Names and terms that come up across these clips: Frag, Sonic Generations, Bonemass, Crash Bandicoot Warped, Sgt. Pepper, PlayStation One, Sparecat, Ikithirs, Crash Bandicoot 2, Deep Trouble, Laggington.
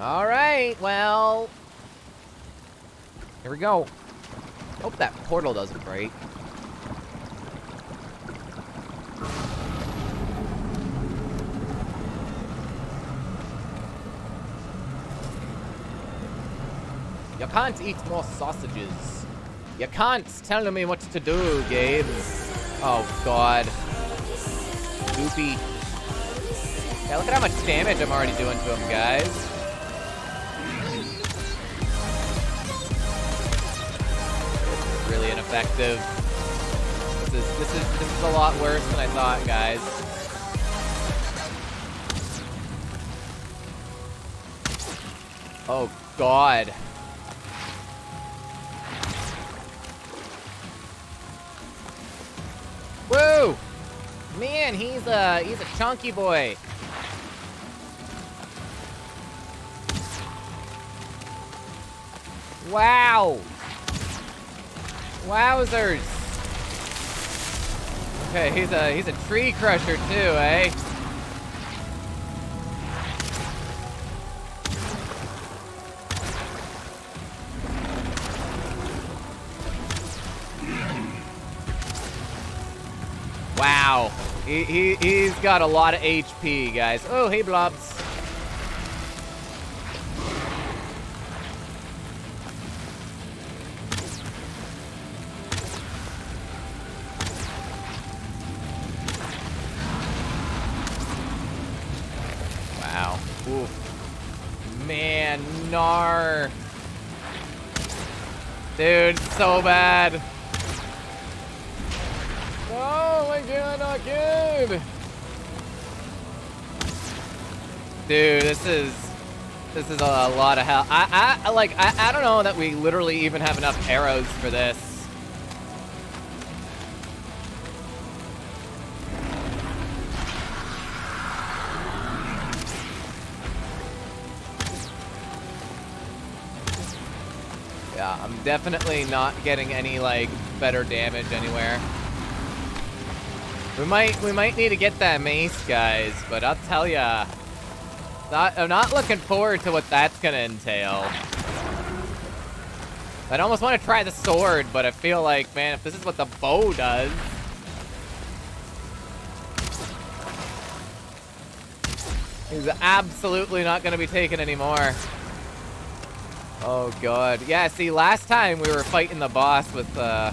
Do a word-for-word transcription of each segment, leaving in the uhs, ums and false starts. All right, well, here we go. Hope that portal doesn't break. You can't eat more sausages. You can't tell me what to do, Gabe. Oh, God. Goopy. Yeah, look at how much damage I'm already doing to him, guys. Really ineffective. This is, this is, this is a lot worse than I thought, guys. Oh, God. Woo! Man, he's a he's a chunky boy. Wow! Wowzers! Okay, he's a he's a tree crusher too, eh? Wow, he, he, he's got a lot of H P, guys. Oh, hey, Blobs. Wow. Oof. Man, gnar. Dude, so bad. Oh my God, not good! Dude, this is this is a lot of hell. I I like I I don't know that we literally even have enough arrows for this. Yeah, I'm definitely not getting any like better damage anywhere. We might, we might need to get that mace, guys, but I'll tell ya, not, I'm not looking forward to what that's gonna entail. I'd almost want to try the sword, but I feel like, man, if this is what the bow does... He's absolutely not gonna be taken anymore. Oh, God. Yeah, see, last time we were fighting the boss with, uh,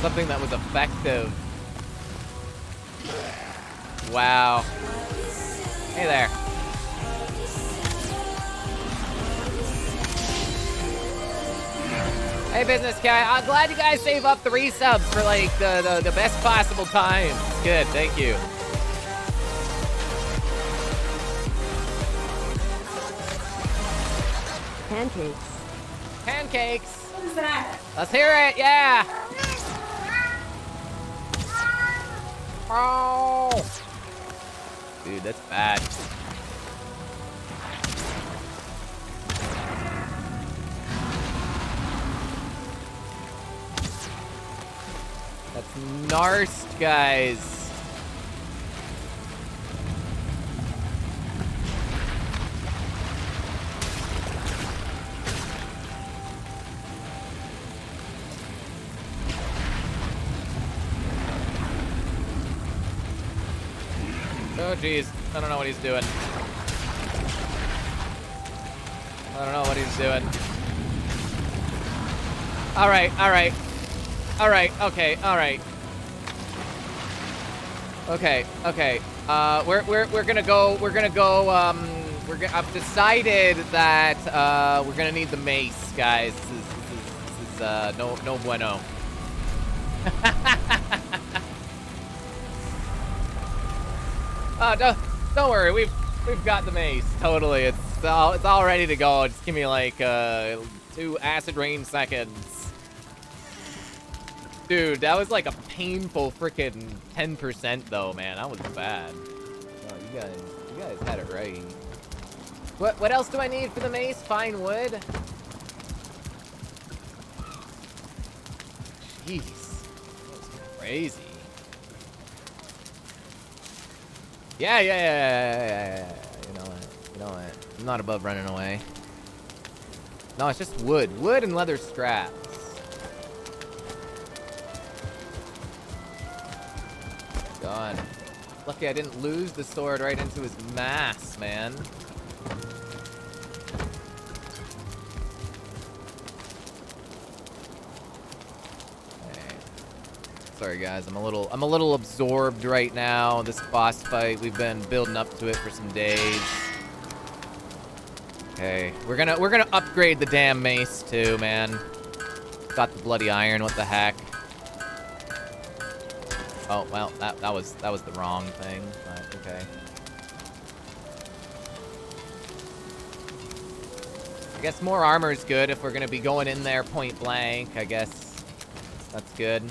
something that was effective. Wow. Hey there. Hey, business guy. I'm glad you guys save up three subs for like the, the, the best possible time. It's good. Thank you. Pancakes. Pancakes. What is that? Let's hear it. Yeah. Oh. Dude, that's bad. That's gnarst, guys. Oh, jeez. I don't know what he's doing. I don't know what he's doing. All right, all right. All right, okay, all right. Okay, okay. Uh, we're, we're, we're gonna go, we're gonna go, um, we're gonna, I've decided that, uh, we're gonna need the mace, guys. This is, this is, this is uh, no, no bueno. Oh, don't, don't worry, we've we've got the mace. Totally, it's all it's all ready to go. Just give me like uh, two acid rain seconds, dude. That was like a painful freaking ten percent, though, man. That was bad. Oh, you guys, you guys had it right. What what else do I need for the mace? Fine wood. Jeez, that was crazy. Yeah, yeah, yeah, yeah, yeah, yeah, yeah, you know what, you know what. I'm not above running away. No, it's just wood. Wood and leather straps. God. Lucky I didn't lose the sword right into his mass, man. Sorry guys, I'm a little I'm a little absorbed right now. This boss fight, we've been building up to it for some days. Okay, we're gonna we're gonna upgrade the damn mace too, man. Got the bloody iron, what the heck? Oh well, that that was that was the wrong thing. But okay. I guess more armor is good if we're gonna be going in there point blank. I guess that's good.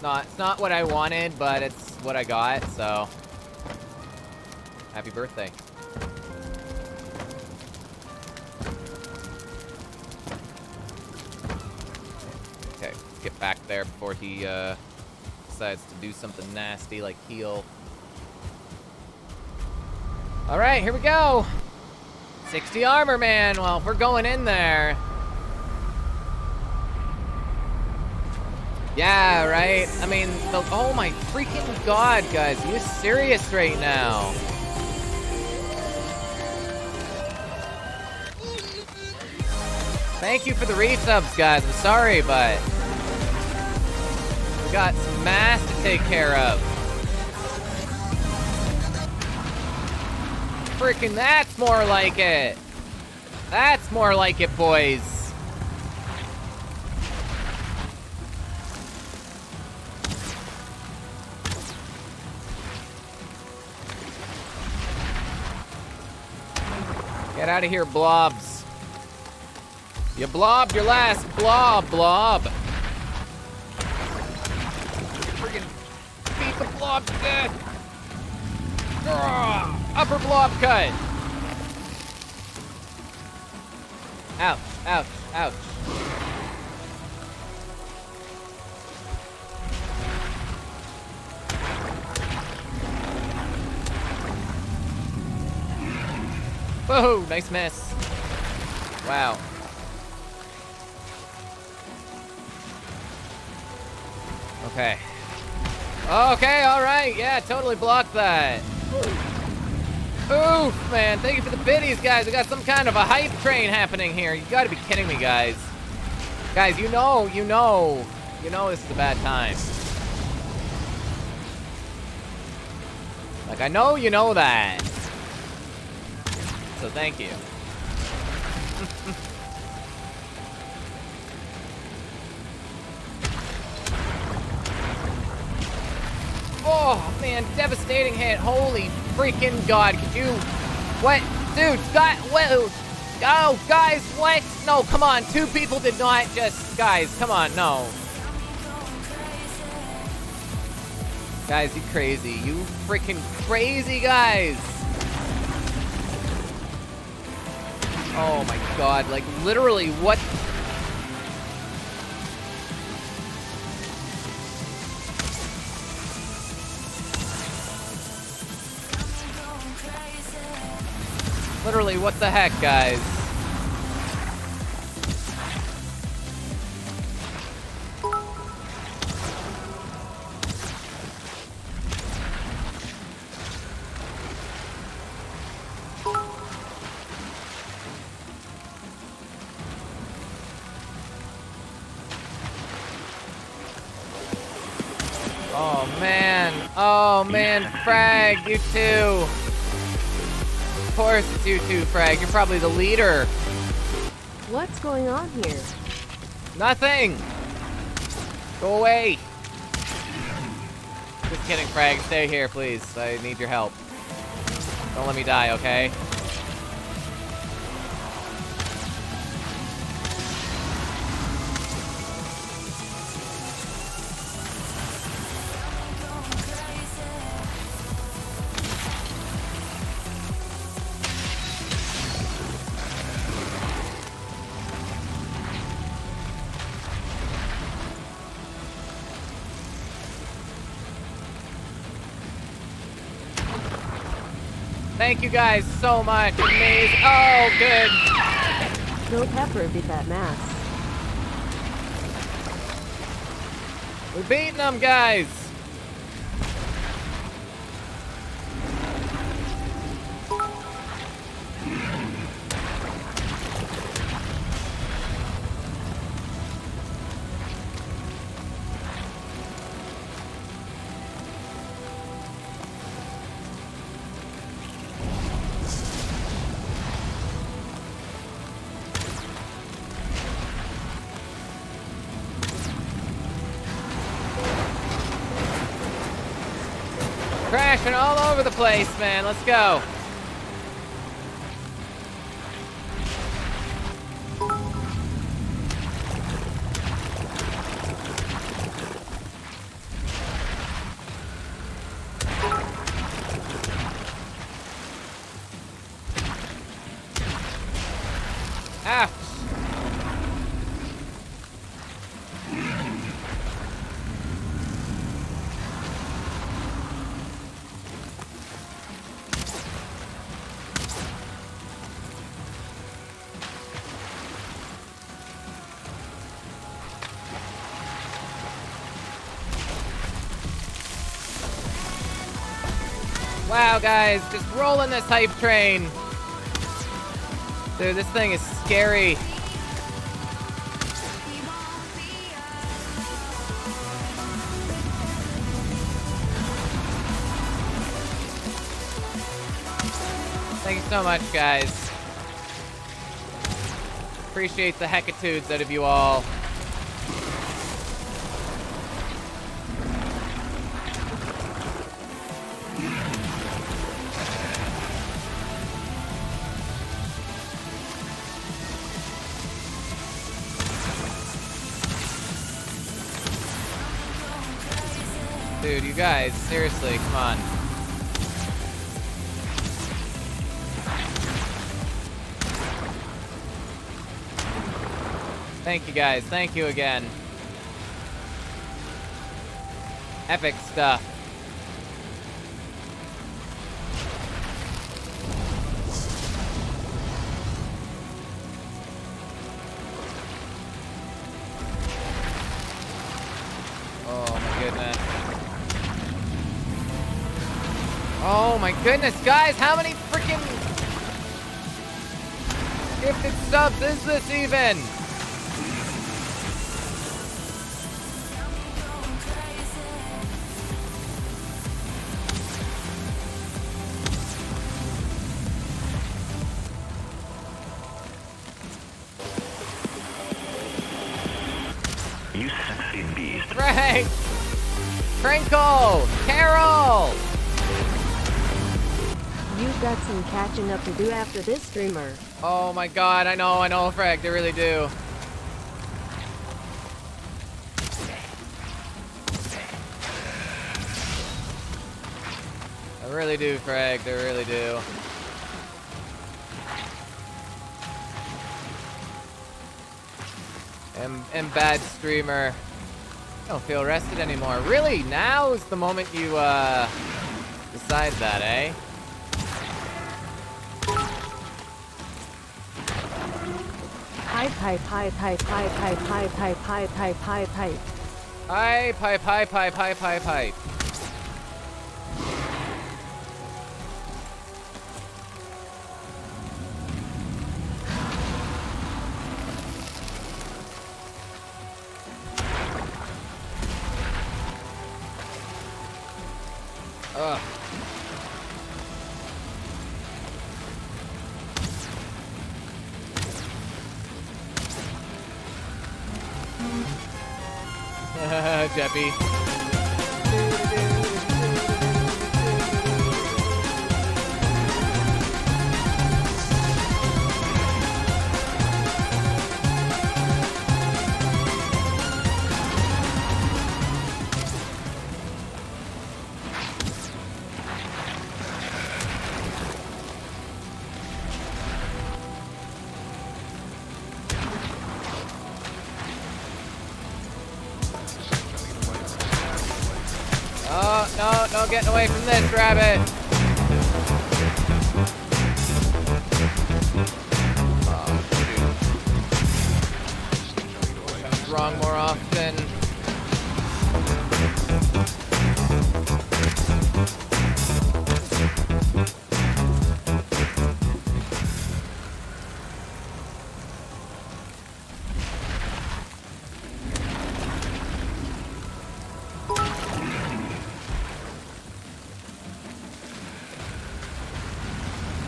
Not, it's not what I wanted, but it's what I got, so happy birthday. Okay, let's get back there before he uh, decides to do something nasty like heal. All right, here we go. sixty armor, man. Well, if we're going in there. Yeah, right? I mean, the, oh my freaking god, guys. Are you serious right now? Thank you for the resubs, guys. I'm sorry, but we got some mass to take care of. Freaking, that's more like it. That's more like it, boys. Get out of here, blobs. You blobbed your last blob, blob. Freaking beat the blob to death. Arrgh, upper blob cut. Ouch, ouch, ouch. Whoa, nice mess. Wow. Okay. Okay, alright, yeah, totally blocked that. Oof, man, thank you for the biddies, guys. We got some kind of a hype train happening here. You gotta be kidding me, guys. Guys, you know, you know, you know this is a bad time. Like, I know you know that. So thank you. Oh man, devastating hit! Holy freaking god! Could you? What, dude? Got what? Oh, guys, what? No, come on! Two people did not just. Guys, come on, no. Guys, you crazy! You freaking crazy guys! Oh my god, like literally what? Literally what the heck, guys? Oh man, Frag, you too. Of course it's you too, Frag. You're probably the leader. What's going on here? Nothing. Go away. Just kidding, Frag. Stay here, please. I need your help. Don't let me die, okay? Thank you guys so much. Maze. Oh, good. Bill Pepper beat that mass. We're beating them, guys. Crashing all over the place, man. Let's go. Wow, guys, just rolling this hype train. Dude, this thing is scary. Thank you so much, guys. Appreciate the heckitudes out of you all. Dude, you guys, seriously, come on. Thank you guys, thank you again. Epic stuff. Oh my goodness, guys, how many freaking gifted subs is this even? You sexy beast. Frank! Crinkle! Carol! You've got some catching up to do after this, streamer. Oh my god, I know, I know, Frag, they really do. I really do, Frag, they really do. I'm, I'm bad, streamer. I don't feel rested anymore. Really? Now is the moment you uh, decide that, eh? Pipe, pipe, pipe, pipe, pipe, pipe, pipe, pipe, pipe, pipe, pipe, pipe. Pipe, pipe, pipe, pipe, pipe, pipe, pipe. Ugh. Jeppy. No, no getting away from this rabbit.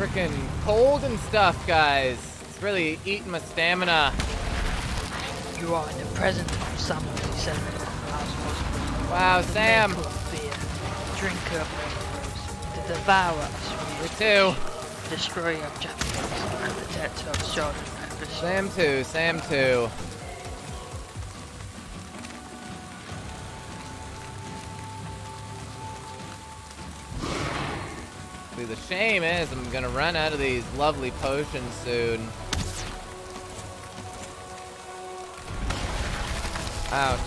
freaking cold and stuff, guys. It's really eating my stamina. You are in the presence of someone who said that I was supposed to. Wow, Sam! Drink up, to devour us. You too. Destroy our objectives and the debts of children. Sam too, Sam too. See, the shame is I'm gonna run out of these lovely potions soon. Ouch.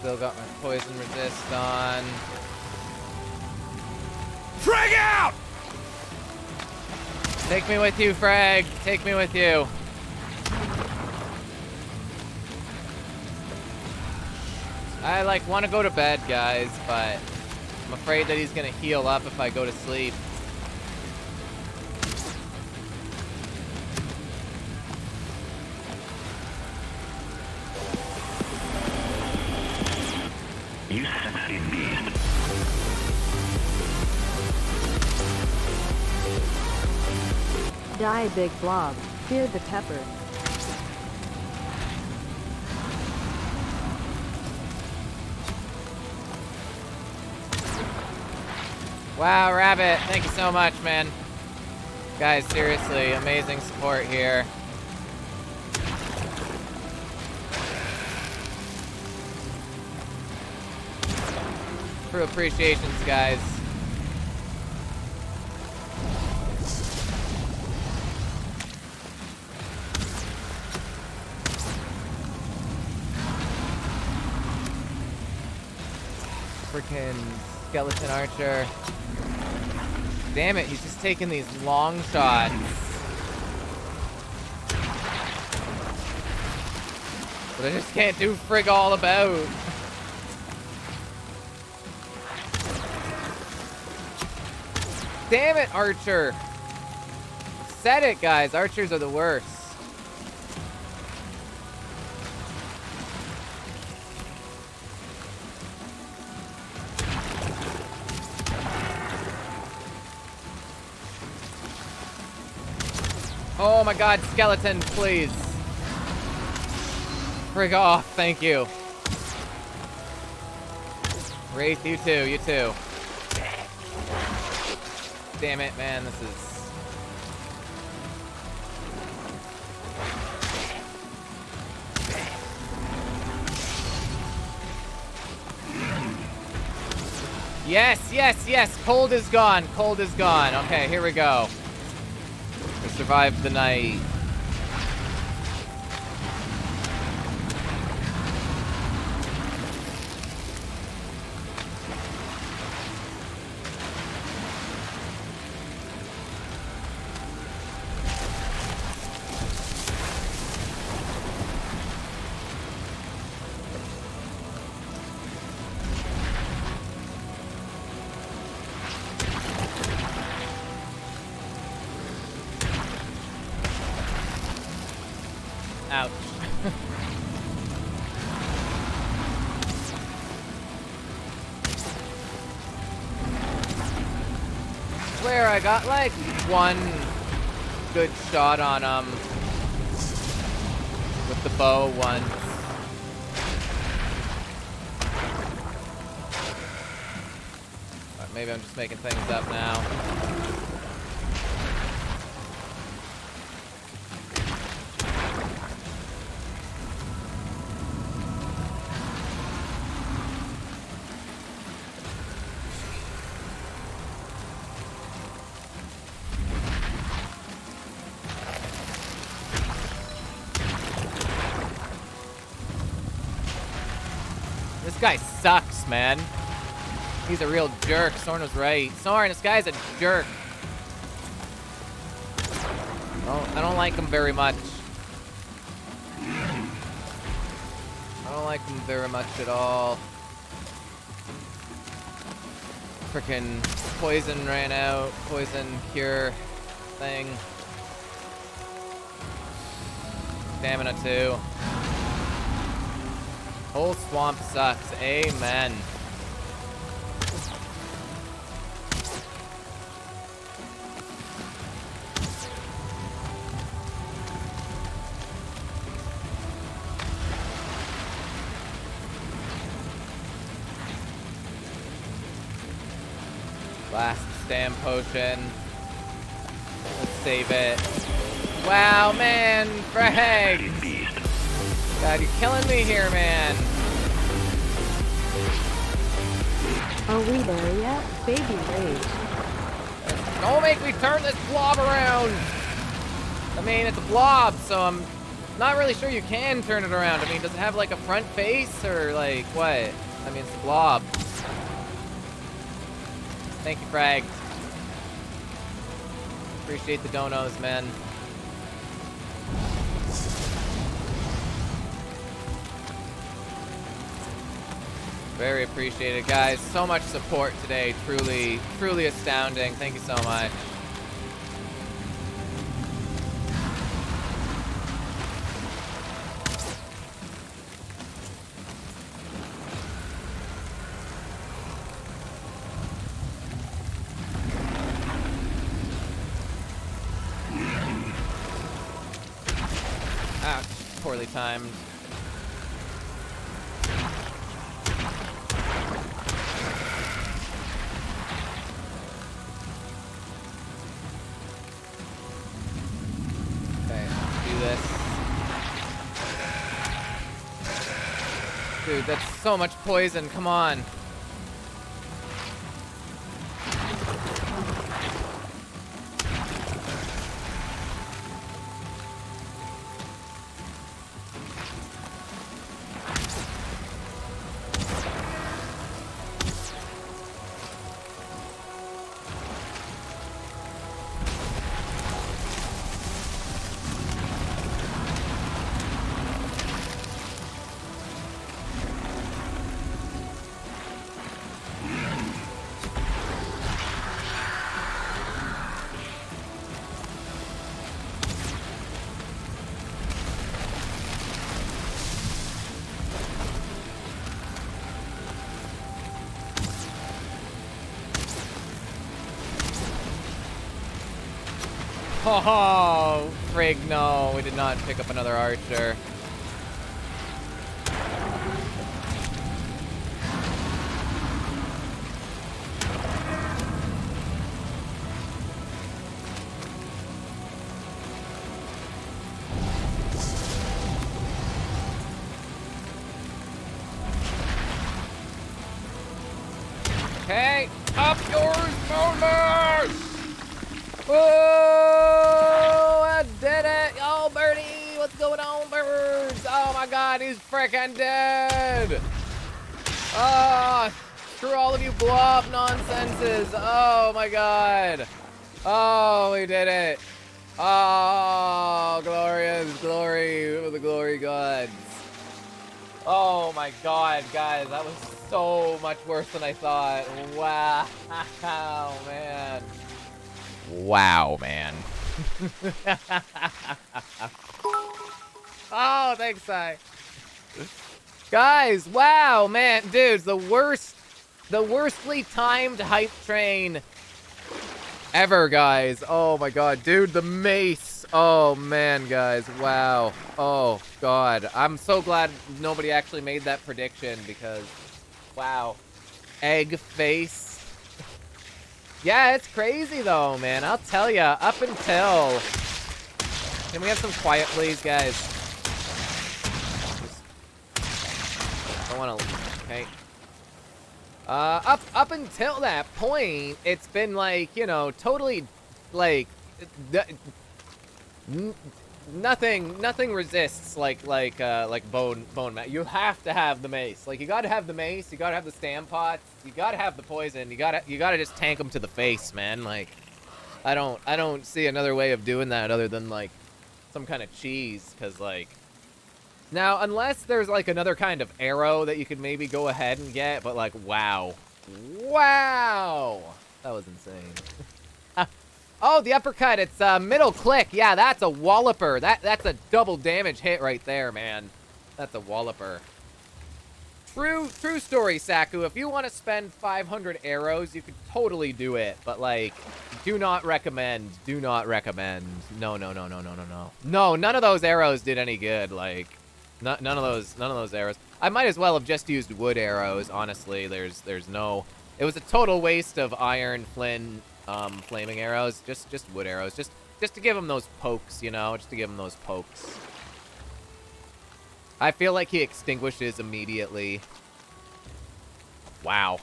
Still got my poison resist on. Frag out! Take me with you, Frag. Take me with you. I like want to go to bed, guys, but I'm afraid that he's gonna heal up if I go to sleep. You sexy beast. Die, big blob. Fear the pepper. Wow, Rabbit. Thank you so much, man. Guys, seriously, amazing support here. True appreciations, guys. Freaking skeleton archer. Damn it, he's just taking these long shots. But I just can't do frig all about. Damn it, Archer! I said it, guys. Archers are the worst. Oh my god, skeleton, please. Frig off, thank you. Wraith, you too, you too. Damn it, man, this is... Yes, yes, yes, cold is gone, cold is gone. Okay, here we go. We survived the night. Ouch. Where I got like one good shot on him um, with the bow once. But maybe I'm just making things up now. This guy sucks, man. He's a real jerk. Soren was right. Soren, this guy's a jerk. Oh, I don't like him very much. I don't like him very much at all. Frickin' poison ran out. Poison cure thing. Stamina too. Whole swamp sucks. Amen. Last stamp potion. Let's save it. Wow, man, Frag! God, you're killing me here, man. Are we there yet? Baby rage. Don't make me turn this blob around! I mean, it's a blob, so I'm not really sure you can turn it around. I mean, does it have like a front face or like what? I mean, it's a blob. Thank you, Frag. Appreciate the donos, man. Very appreciated, guys. So much support today. Truly, truly astounding. Thank you so much. Poorly timed. Okay, do this. Dude, that's so much poison, come on. Oh, frig, no, we did not pick up another archer. Okay, up yours, bonus! Whoa! God, he's frickin' dead! Ah, oh, screw all of you blob nonsenses! Oh my god! Oh, we did it! Oh, glorious glory with the glory gods! Oh my god, guys, that was so much worse than I thought! Wow, man! Wow, man! Oh, thanks, I. Guys, wow, man, dudes, the worst, the worstly timed hype train ever, guys. Oh my god, dude, the mace. Oh man, guys, wow. Oh god, I'm so glad nobody actually made that prediction because, wow, egg face. Yeah, it's crazy though, man. I'll tell ya. Up until, can we have some quiet, please, guys? I want to. Okay. Uh, up up until that point, it's been like, you know, totally, like, n nothing nothing resists like like uh, like bone bone mat. You have to have the mace. Like, you gotta have the mace. You gotta have the stampots. You gotta have the poison. You gotta you gotta just tank them to the face, man. Like, I don't I don't see another way of doing that other than like some kind of cheese, cause like. Now, unless there's, like, another kind of arrow that you could maybe go ahead and get, but, like, wow. Wow! That was insane. Oh, the uppercut, it's uh, middle click. Yeah, that's a walloper. That, that's a double damage hit right there, man. That's a walloper. True, true story, Saku. If you want to spend five hundred arrows, you could totally do it. But, like, do not recommend. Do not recommend. No, no, no, no, no, no, no. No, none of those arrows did any good. Like, no, none of those, none of those arrows. I might as well have just used wood arrows. Honestly, there's, there's no. It was a total waste of iron, flint, um, flaming arrows. Just, just wood arrows. Just, just to give him those pokes, you know. Just to give him those pokes. I feel like he extinguishes immediately. Wow.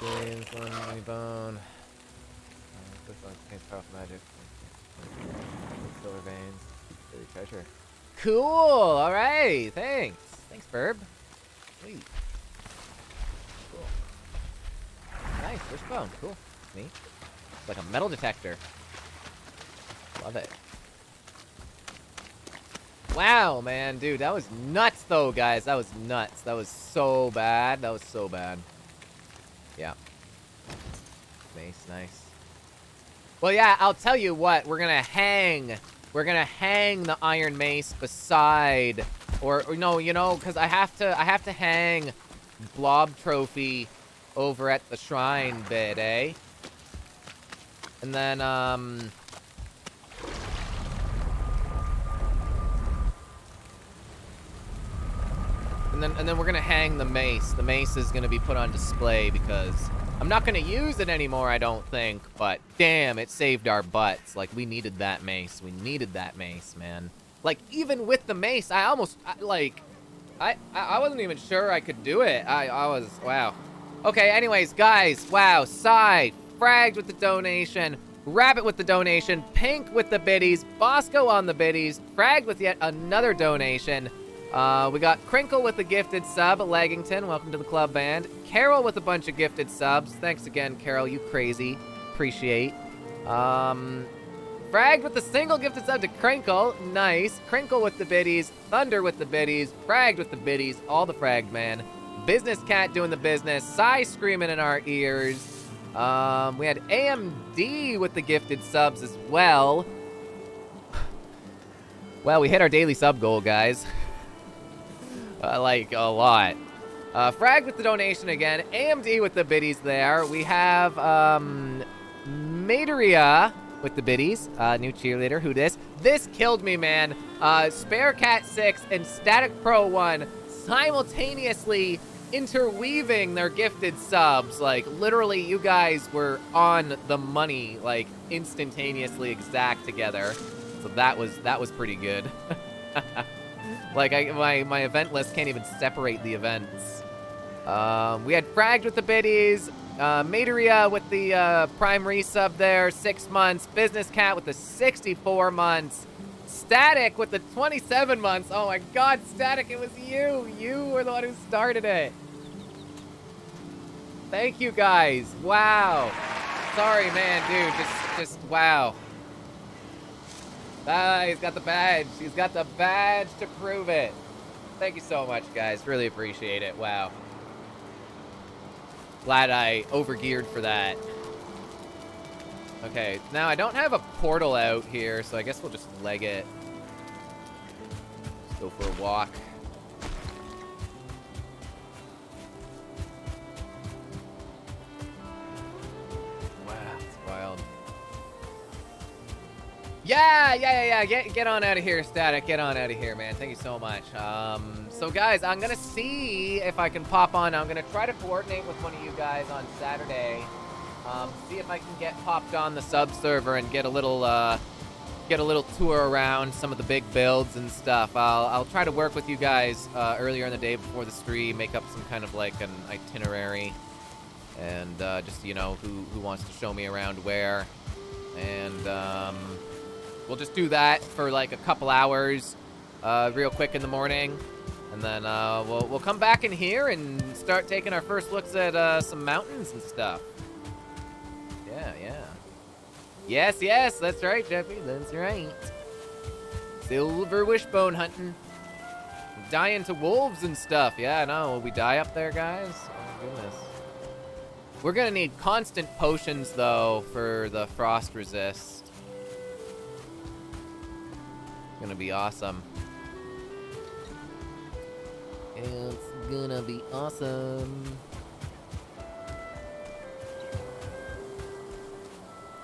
Bone. Magic. Silver veins. Treasure. Cool. All right. Thanks. Thanks, Burb. Sweet. Cool. Nice. Wishbone. Cool. Neat. It's like a metal detector. Love it. Wow, man, dude, that was nuts, though, guys. That was nuts. That was so bad. That was so bad. Yeah. Nice, nice. Well, yeah, I'll tell you what. We're gonna hang. We're gonna hang the iron mace beside, or, or no, you know, because I have to. I have to hang Blob Trophy over at the shrine bit, eh? And then, um. And then, and then we're going to hang the mace. The mace is going to be put on display because I'm not going to use it anymore, I don't think. But damn, it saved our butts. Like, we needed that mace. We needed that mace, man. Like, even with the mace, I almost, I, like, I, I wasn't even sure I could do it. I, I was, wow. Okay, anyways, guys, wow. Sai, Fragged with the donation. Rabbit with the donation. Pink with the biddies. Bosco on the biddies. Fragged with yet another donation. Uh, we got Crinkle with a gifted sub, Laggington, welcome to the club band. Carol with a bunch of gifted subs. Thanks again, Carol, you crazy. Appreciate. Um, Fragged with a single gifted sub to Crinkle. Nice. Crinkle with the biddies. Thunder with the biddies. Fragged with the biddies. All the Fragged, man. Business Cat doing the business. Psy screaming in our ears. Um, we had A M D with the gifted subs as well. Well, we hit our daily sub goal, guys. Uh, like, a lot. Uh, Frag with the donation again. A M D with the biddies there. We have, um... Materia with the biddies. Uh, new cheerleader. Who dis? This killed me, man. Uh, Sparecat six and Static Pro one simultaneously interweaving their gifted subs. Like, literally, you guys were on the money. Like, instantaneously exact together. So that was, that was pretty good. Like, I, my, my event list can't even separate the events. Um, we had Fragged with the biddies, uh, Materia with the uh, prime resub there, six months, Business Cat with the sixty-four months, Static with the twenty-seven months. Oh my god, Static, it was you! You were the one who started it! Thank you guys, wow! Sorry, man, dude, just, just, wow. Ah, he's got the badge. He's got the badge to prove it. Thank you so much, guys. Really appreciate it. Wow. Glad I overgeared for that. Okay, now I don't have a portal out here, so I guess we'll just leg it. Let's go for a walk. Wow, that's wild. Yeah, yeah, yeah, yeah. Get, get on out of here, Static. Get on out of here, man. Thank you so much. Um, so, guys, I'm going to see if I can pop on. I'm going to try to coordinate with one of you guys on Saturday. Um, see if I can get popped on the sub server and get a little, uh, get a little tour around some of the big builds and stuff. I'll, I'll try to work with you guys uh, earlier in the day before the stream, make up some kind of like an itinerary, and uh, just, you know, who, who wants to show me around where, and. Um, We'll just do that for like a couple hours, uh, real quick in the morning, and then uh, we'll we'll come back in here and start taking our first looks at uh, some mountains and stuff. Yeah, yeah. Yes, yes, that's right, Jeffy. That's right. Silver wishbone hunting, dying to wolves and stuff. Yeah, I know. Will we die up there, guys? Oh my goodness. We're gonna need constant potions though for the frost resist. Gonna be awesome. It's gonna be awesome.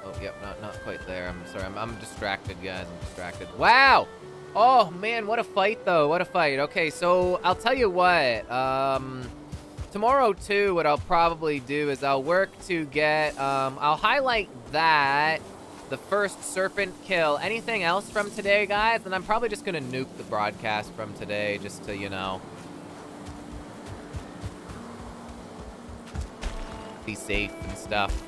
Oh, yep, not not quite there. I'm sorry. I'm, I'm distracted, guys. I'm distracted. Wow! Oh, man, what a fight, though. What a fight. Okay, so I'll tell you what. Um, tomorrow, too, what I'll probably do is I'll work to get... Um, I'll highlight that, the first serpent kill. Anything else from today, guys? And I'm probably just going to nuke the broadcast from today just to, you know... be safe and stuff.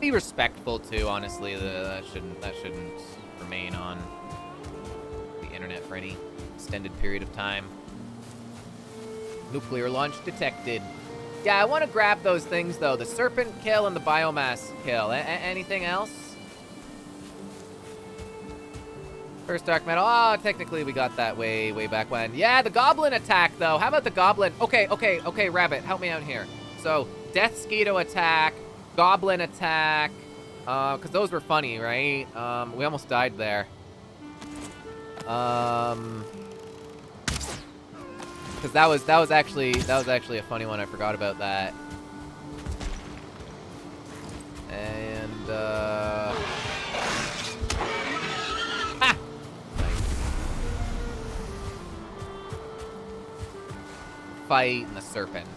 Be respectful, too, honestly. That shouldn't, that shouldn't remain on... internet for any extended period of time. Nuclear launch detected. Yeah, I want to grab those things, though. The serpent kill and the biomass kill. A anything else? First dark metal. Oh, technically we got that way, way back when. Yeah, the goblin attack, though. How about the goblin? Okay, okay, okay, Rabbit, help me out here. So, death skeeto attack, goblin attack, uh, because those were funny, right? Um, we almost died there. Um, because that was that was actually that was actually a funny one. I forgot about that. And uh, ha! Fight and the serpent.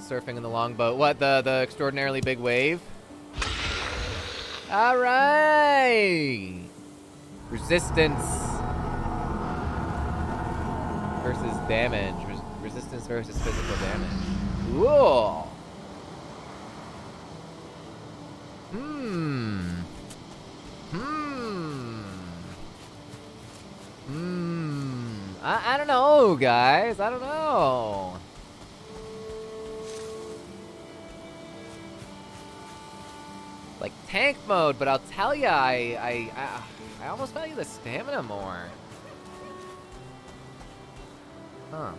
Surfing in the longboat. What, the, the extraordinarily big wave? All right. Resistance versus damage. Res resistance versus physical damage. Cool. Hmm. Hmm. Hmm. I, I don't know, guys. I don't know. Like tank mode, but I'll tell ya, I, I, I, I almost value the stamina more. Huh.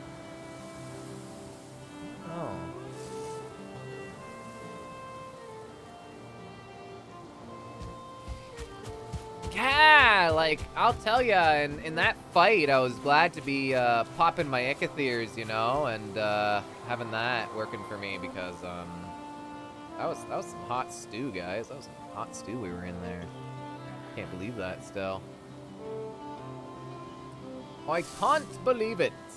Oh. Yeah, like I'll tell ya, in in that fight, I was glad to be uh, popping my Ikithirs, you know, and uh, having that working for me because um. That was, that was some hot stew, guys. That was some hot stew we were in there. Can't believe that still. I can't believe it.